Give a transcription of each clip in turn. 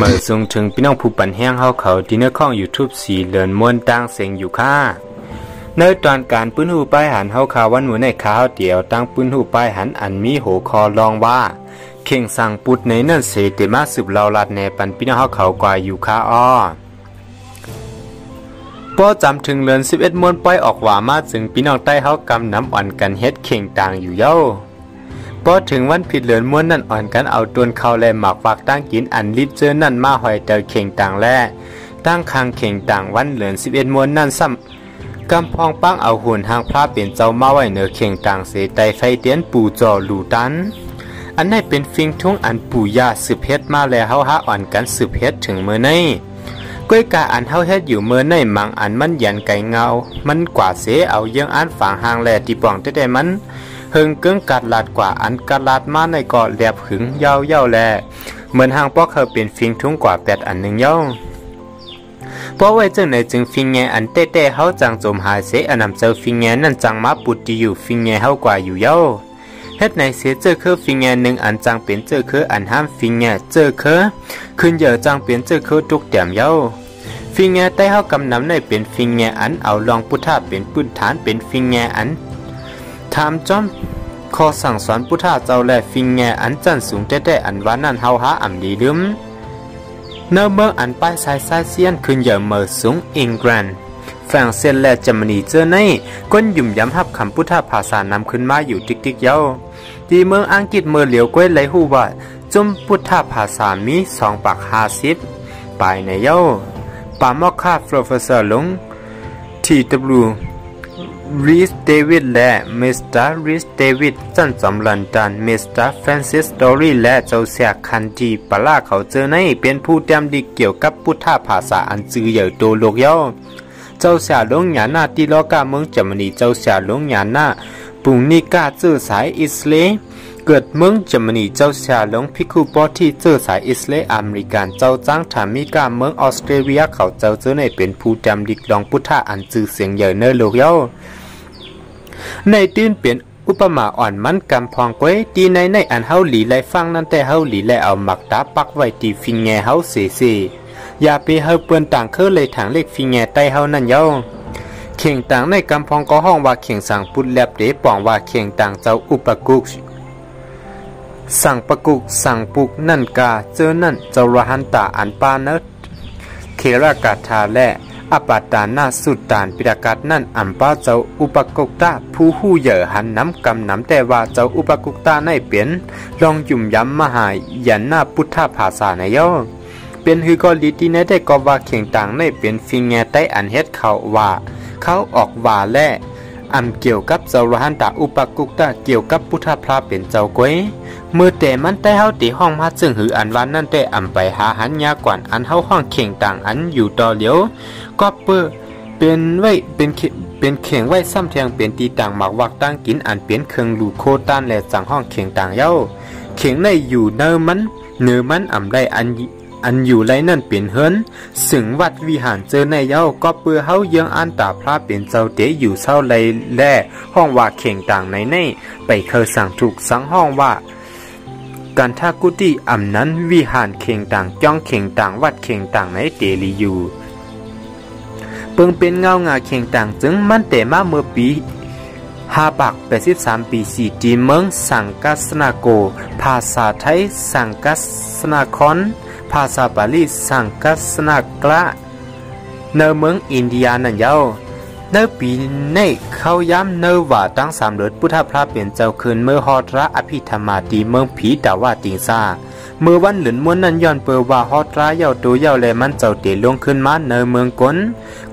มาทรงถึงพี่น้องผู้ปั่นแห้งเฮาเขาที่เนื้อข้อง YouTube สีเหลือนม้วนตั้งเสียงอยู่ค่ะเนื้อตอนการปื้นหูป้ายหันเฮาขาวันหมูในขาเฮาเดียวตั้งปื้นหูป้ายหันอันมีโหคอลองว่าเข่งสั่งปุดในนั่นเสติมาสืบเราลัดในปันพี่น้องเฮาเขากว่าอยู่ค่ะอ้อป้อจำถึงเลือน11ม้วนป้อยออกว่ามาถึงพี่น้องใต้เฮากำน้ำอ่อนกันเฮ็ดเข่งต่างอยู่เย้าพอถึงวันผิดเหลือนม้วนนั่นอ่อนกันเอาตวนเขาแลหมากฝากตั้งกินอันลิบเจอนั่นมาหอยเตอเข่งต่างแลตั้งคางเข่งต่างวันเหลือน11ม้วนนั่นซ้ำกำพองปังเอาหุ่นหางพระเป็นเจ้ามาไว้เหนือเข่งต่างเสไตไฟเตียนปู่จอหลูตันอันได้เป็นฟิงทุ่งอันปู่ย่าสืบเฮ็ดมาแล้วเฮาหาอ่อนกันสืบเฮ็ดถึงมื้อนี้ก้อยกาอันเฮาเฮ็ดอยู่มื้อนี้มังอันมันยันไก่เงามันกว่าเสเอาเยื่องอันฝางหางแลที่ป่องแต่ได้มันเฮิงเกิ้งกัดลาดกว่าอันกัดลาดมาในเกาะแหลบหึงเย้าเย้าแลเหมือนห่างปอกเคยเป็นฟิงทุ่งกว่าแปดอันหนึ่งเย้าเพราะไว้จึงในจึงฟิงแงอันเต้เต้เขาจังจมหายเสอันนำเจอฟิงแงนั่นจังมาปุดดีอยู่ฟิงแงเขากว่าอยู่เย้าเฮ็ดในเสเจอคือฟิงแงหนึ่งอันจังเป็นเจอคืออันห้ามฟิงแงเจอคือขึ้นเยอะจังเป็นเจอคือทุกแต้มเย้าฟิงแงใต้เขากำนำในเป็นฟิงแงอันเอาลองพุทธะเป็นพื้นฐานเป็นฟิงแงอันถามจอมขอสั่งสอนพุทธาเจ้าแลฟิงแงอันจันสูงแต่อันว่านั่นเฮาหาอ่ำดีลืมเนื้อเมืองอันป้ายสายสายเซียนขึ้นเยอะเมอสูงอังกฤษฝรั่งเศสและเยอรมนีเจอในก้นยุ่มย้ำหับคำพุทธาภาษานำขึ้นมาอยู่ติ๊กเย้าที่เมืองอังกฤษเมืองเหลียวก้วยไหลหูว่าจมพุทธาภาษามี250ปลายในเย้าปามอกค่าโปรเฟสเซอร์ลงทีวริสเดวิดและมิสเตอร์ริสเดวิดจันจอมลันดันมิสเตอร์แฟรนซิสดอรี่และเจ้าเสียคันจีปลาเขาเจอในเป็นผู้เตรียมดีเกี่ยวกับพุทธภาษาอันจือใหญ่โตโลกเย้าเจ้าเสียลงหยาหน้าที่ลอกาเมืองเยอรมนีเจ้าเสียลงหยาหน้าปุงนิกาเจอสายอิสเลเกิดเมืองเยอรมนีเจ้าเสียลงพิคูปอที่เจอสายอิสเลอเมริกันเจ้าจ้างถามิกาเมืองออสเตรเลียเขาเจ้าเจอในเป็นผู้เตรียมดีลองพุทธอันจือเสียงใหญ่เนอโลกเย้าในตื้นเปลี่ยนอุปมาอ่อนมันกำพองก้วยตีในอันเฮาหลีไหลฟังนั่นแต่เฮาหลีไหลเอาหมักตาปักไว้ตีฟิงแงเฮาเสเสอย่าไปเฮาเปื้อนต่างเคอเลยถังเล็กฟิงแงใต้เฮานั่นเย้าเข่งต่างในกำพองก็ห้องว่าเข่งสั่งปุดแลบเดป่องว่าเข่งต่างเจ้าอุปกุกสั่งปะกุกสั่งปุกนั่นกาเจอนั่นเจ้ารหันตาอันปาเนตเขรากาธาและอปาตานาสุดตานปิดากาศนั่นอัมป้าเจ้าอุปกุกตาผู้หู้เย่อหันน้ำกำน้ำแต่ว่าเจ้าอุปกุกตาในเปลี่ยนลองยุ่มย้ำมหายันหน้าพุทธภาษาในเย้าเป็นฮือกอลีที่ในได้กอว่าเข่งต่างในเปลี่ยนฟิงแงใต้อันเฮ็ดเขาว่าเขาออกว่าและอัมเกี่ยวกับเจ้ารหันตาอุปกุกตาเกี่ยวกับพุทธพระเป็นเจ้าก้วยเมื่อแต่มันแต่เฮาตีห้องมาซึ่งหืออันวันนั่นแต่อัมไปหาหันยากว่าอันเฮาห้องเข่งต่างอันอยู่ต่อเหลียวก็เปื้อเป็นเข่งไว้ซ้ำแทงเป็นตีต่างหมักวักตั้งกินอันเปลี่ยนเครื่องลูโคต้านและจังห้องเข่งต่างเย้าเข่งในอยู่เนื้อมันอ่ำได้อันอยู่ไรนั่นเปลี่ยนเฮินสึงวัดวิหารเจอในเย้าก็เปื้อเฮาเยื้องอันตาพระเป็นเจ้าเต๋อยู่เศร้าไรแล่ห้องว่าเข่งต่างในไปเคยสั่งถูกสั่งห้องว่าการท่ากุฏิอ่ำนั้นวิหารเข่งต่างจ้องเข่งต่างวัดเข่งต่างในเตลีอยู่เปิงเป็นเงางาเข่งต่างจึงมันแต่มาเมื่อปี583ปีสี่จีเมืองสังกัสนาโกภาษาไทยสังกัสนาคอนภาษาบาลีสังกัสนากระเนเมืองอินเดียนันเยาเนปีในเขาย้ำเนว่าตั้งสามเดือนพุทธพระเปลี่ยนเจ้าคืนเมื่อฮอตระอภิธรรมาตีเมืองผีตาว่าติงซาเมื่อวันหลืนม้วนนั้นย้อนเปิดว่าฮอตระเย้าตัวเย้าเลยมันเจ้าเตะลงขึ้นมาเนเมืองก้น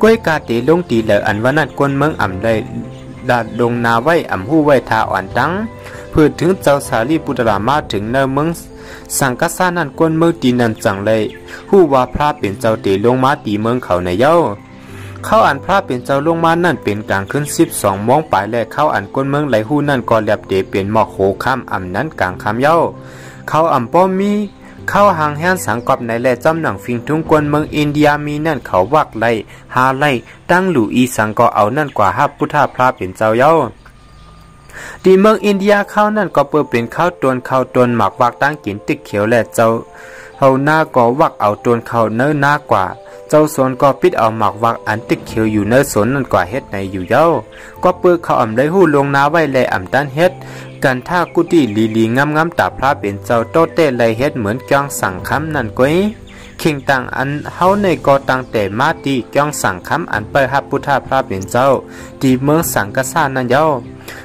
ก้วยกาเตะลงตีเหลืออันวันนั้นก้นเมืองอ่ำได้ดาดลงนาไว้อ่ำหู้ไว้ทาอ่อนตั้งเพื่อถึงเจ้าสาลีปุตรามาถึงเนเมืองสังกัสานั่นก้นเมืองตีนันจังเลยหู้ว่าพระเปลี่ยนเจ้าเตะลงมาตีเมืองเขาในเย้าเข้าอันพระเป็นเจ้าลงมานั่นเป็นกลางขึ้น12 โมงปลายและเข้าอันก้นเมืองไหลหู้นั่นก็แลบเดเปลี่ยนหมอกโขข้ามอ่ำนั้นกลางข้ามเย้าเข้าอ่ำป้อมมีเข้าหางแห่นสังกอบในและจำหนังฟิงทุ่งก้นเมืองอินเดียมีนั่นเขาวักไล่หาไล่ตั้งหลู่อีสังก็เอานั่นกว่าฮับพุทธพระเป็นเจ้าเย้า ดีเมืองอินเดียข้าวนั่นก็เปิดเป็นข้าวตวนหมักวักตั้งกินติ๊กเขียวและเจ้าเฮาหน้าก็วักเอาตวนข้าวเนื้อหน้ากว่าเจ้าสวนก็ปิดเอาหมักวักอันติ๊กเขียวอยู่เนื้อสวนนั่นกว่าเฮ็ดในอยู่เย้าก็เปิดเขาอ่ำได้หู้ลงนาไว้และอ่ำด้านเฮ็ดกันท่ากุฏิลีงามตาพระเป็นเจ้าโตเต้ไรเฮ็ดเหมือนกองสั่งคำนั่นก้อยคิงต่างอันเฮาในกอต่างแต่มาตีกองสั่งคำอันไปฮับพุทธพระเป็นเจ้าตีเมืองสังกษานั่นเย้า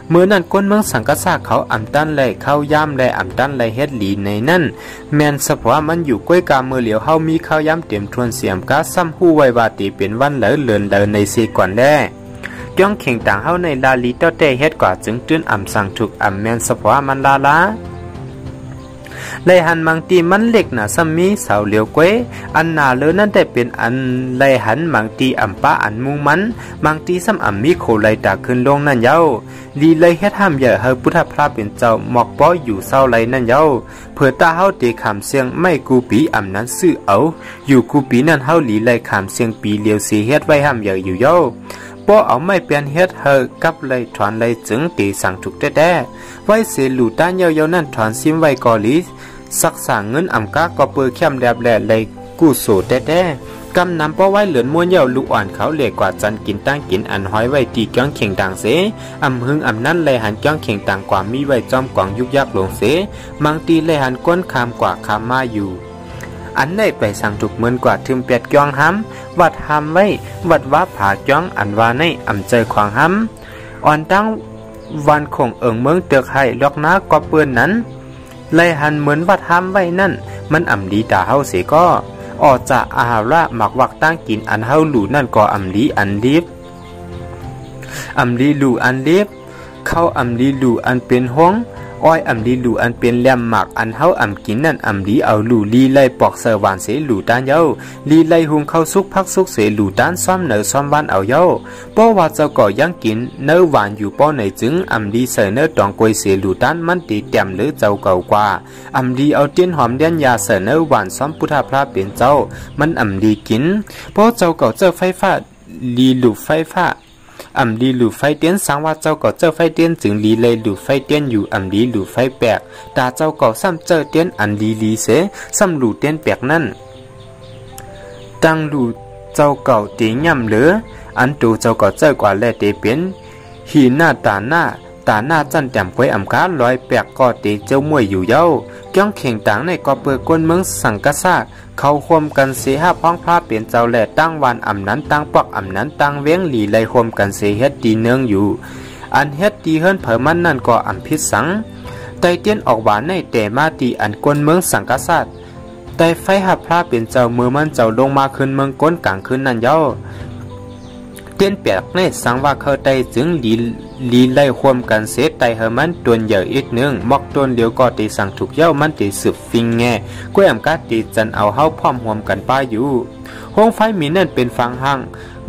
เมื่อนั่นก้นเมืองสังกษาเขาอ่ำตั้นไรเข้าย่ำไรอ่ำตั้นไรเฮ็ดหลีในนั่นแมนสภาวะมันอยู่ก้อยกามือเหลียวเฮามีเข้าย่ำเต็มทวนเสียมก้าซ้ำหู้ไว้ว่าตีเป็นวันเหลือเลือนเดินในสีก่อนแด้จ้องเข่งต่างเฮาในลาลีเต้าเตะเฮ็ดกว่าจึงตื้นอ่ำสั่งถูกอ่ำแมนสภาวะมันลาลาไลหันมังตีมันเล็กหนาซัมมีสาวเหลียวเกวอันหนาเลือนั่นได้เป็นอันไลหันมังตีอ่ำป้าอันมุงมันมังตีซ้ำอ่ำมีโคไลตาขึ้นลงนั่นเย้าลีเลยเฮ็ดห้ามอย่าเฮอพุทธพระเป็นเจ้าหมอกป้ออยู่เศร้าไรนั่นเย้าเผื่อตาเฮาตีขามเสียงไม่กูปีอ่ำนั้นซื้อเอาอยู่กูปีนั่นเฮาลีเลยขามเสียงปีเหลียวสีเฮ็ดไว้ห้ามอย่าอยู่เย้าป้อเอาไม่เปลี่ยนเฮ็ดเฮอกับเลยถอนเลยจึงตีสั่งถูกแท้ๆไว้เสียหลู่ต้านเย้าเย้านั่นถอนซิมไว้กอลีสักสางเงินอ่ำก้าก็เปื้อแคมแดบแหล่เลยกู้โสดแท้ๆกำน้ำป้อไว้เหลือนม้วนเย้าลูกอ่อนเขาเหล่กว่าจันกินตั้งกินอันห้อยไว้ตีก้องเข่งต่างเสอ่ำหึงอ่ำนั่นเลยหันก้องเข่งต่างกว่ามีไว้จอมกว่างยุกยักหลงเสมังตีเลยหันก้นคามกว่าคามมาอยู่อันได้ไปสั่งถูกเหมือนกว่าถึงเป็ดก้องห้ำวัดห้ำไว้วัดว่าผาก้องอันวาในอ่ำเจอขวางห้ำอ่อนตั้งวันคงเอิงเมืองเตือกให้ล็อกน้าก็เปื้อนนั้นไลหันเหมือนวัดห้ามไว้นั่นมันอ่ำลีตาเฮาเสก็ออกจากอาหาระหมักวักตั้งกินอันเฮาหลูนั่นก็อ่ำลีอันลิบอ่ำลีหลูอันลิบเข้าอ่ำลีหลูอันเป็นห้องอ้อยอ่ำลีหลูอันเป็นแหลมหมักอันเฮาอ่ำกินนั่นอ่ำลีเอาหลูลีไลปอกเสวานเสหลูด้านเย้าลีไลหุงเข้าซุกพักซุกเสหลูด้านซ้อมเหนือซ้อมบ้านเอาเย้าป้อว่าเจ้าก่อยังกินเนื้อหวานอยู่ป้อไหนจึงอ่ำลีเสเนื้อตองกวยเสหลูด้านมันตีแต้มหรือเจ้าเก่ากว่าอ่ำลีเอาเตี้ยนหอมเด่นยาเสเนื้อหวานซ้อมพุทธพระเป็นเจ้ามันอ่ำลีกินป้อเจ้าเก่าเจ้าไฟฟ้าลีหลูไฟฟ้าอ่ำดีหลูไฟเตี้ยนสังว่าเจ้าก่อเจ้าไฟเตี้ยนจึงลีเลยหลูไฟเตี้ยนอยู่อ่ำดีหลูไฟแปลกตาเจ้าก่อซ้ำเจ้าเตี้ยนอันลีเสซ้ำหลูเตี้ยนแปลกนั่นตั้งหลูเจ้าเก่าตีย่ำเหลืออันตูเจ้าก่อเจ้ากว่าแลเตเปียนหีหน้าตาหน้าจันแต้มไว้อ่ำก้าลอยแปลกก่อเตเจ้ามวยอยู่เย้าจ้องเข่งต่างในก่อเปื้อก้นเมืองสังกษาเขาคมกันเสียห้าพ้องพระเปลี่ยนเจ้าแหล่ตั้งวันอ่ำนั้นตั้งปอกอ่ำนั้นตั้งเว้งหลีไลคมกันเสียเฮ็ดดีเนืองอยู่อันเฮ็ดดีเฮิรนเผยมันนั่นก่ออ่ำพิษสังไตเตี้ยนออกหวานในแต่มาตีอันก้นเมืองสังกษาไตไฟหับพระเปลี่ยนเจ้ามือมันเจ้าลงมาขึ้นเมืองก้นกลางขึ้นนั่นเย้าเตี้ยนแปลกในสังว่าเขาไตจึงลีไล่ควมกันเสตไตเฮมันตวนใหญ่อีกนึงมอกตวนเดียวก็ตีสั่งถูกเย้ามันตีสืบฟิงแง่กล้วยอ่ำกาตีจันเอาเฮาพร้อมหวมกันป้าอยู่ห้องไฟมีนั่นเป็นฟังห้าง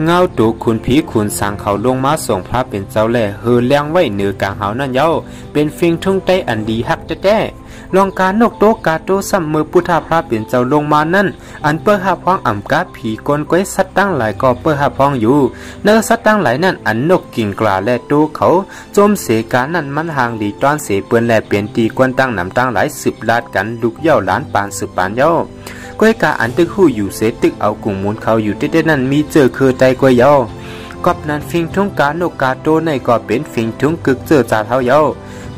เงาตูขุนผีขุนสั่งเขาลงมาส่งพระเป็นเจ้าแล่เฮือเลี้ยงไว้เหนือกลางเฮานั่นเย้าเป็นฟิงทุ่งไตอันดีฮักแท้ลองการนกโตกาโตซ้ำมือพุทธพระเปลี่ยนเจ้าลงมานั่นอันเปื้อหาพ้องอ่ำกาผีกลก้อยสัตว์ตั้งหลายก็เปื้อหาพ้องอยู่เนื้อสัตว์ตั้งหลายนั่นอันนกกิ่งกลาและโตเขาจมเสการนั่นมันห่างดีตอนเสเปื้อนแลเปลี่ยนตีกวนตั้งหนำตั้งหลายสืบลาดกันลูกเย้าหลานปานสืบปานเย้าก้อยกาอันตึกหู้อยู่เสตึกเอากลุ่มมูลเขาอยู่ที่นั่นมีเจอคือใจก้อยเย้ากอบนั้นฟิงทุ่งกานกกาโตในก็เป็นฟิงทุ่งกึกเจอจ่าเท้าเย้า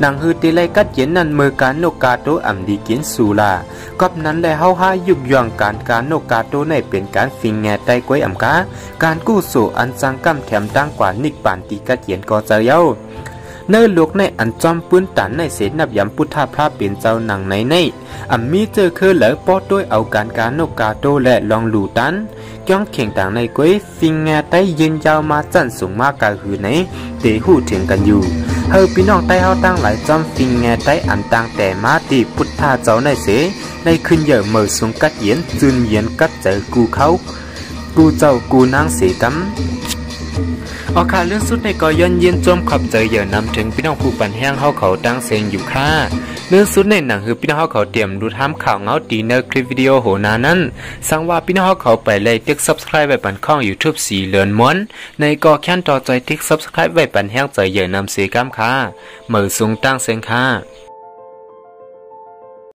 นางฮือตีไลกัดเย็นนั่นมือการนกกาโตอ่ำดีกินสูลากอบนั้นเลยเฮาห้ายุบย่องการนกกาโตในเป็นการฟิงแง่ไตกล้วยอ่ำกาการกู้สู่อันจังกั้มแถมตั้งกว่านิกป่านตีกัดเย็นก็เจอเย้าเนื้อลูกในอันจอมปืนตันในเสนับยำพุทธพระเปลี่ยนเจ้าหนังในอ่ำมีเจอคือเหลือป้อด้วยเอาการนกกาโตและลองหลูตันจ้องเข่งต่างในกล้วยฟิงแง่ไตเย็นยาวมาจันสูงมากกาหือในเตะหูถึงกันอยู่เฮอพี่น้องใต้เฮาตั้งหลายจอมฟิงแง่ไตอันต่างแต่มาตีพุทธาเจ้าในเสในขึ้นเยอะเมื่อสูงกัดเย็นจืนเย็นกัดเจอกูเขากูเจ้ากูนางเสกำ เอาค่ะเรื่องสุดในก่อย้อนเย็นจมขอบใจเยอะนำถึงพี่น้องผู้ปั่นแห้งเข้าเขาตั้งเสียงอยู่ค่ะเรื่องสุดในหนังคือพี่น้องเขาเตรียมดูท่ามข่าวเงาตีเนอร์คลิปวิดีโอโหนานั้นสั่งว่าพี่น้องเขาไปเลยติ๊ก subscribe ไปปั่นข้องยูทูบสีเหลือนม้วนในก่อแค้นต่อใจติ๊ก subscribe ไปปั่นแห้งใจเยอะนำสีก้ามค่ะมือสูงตั้งเสียงค่ะ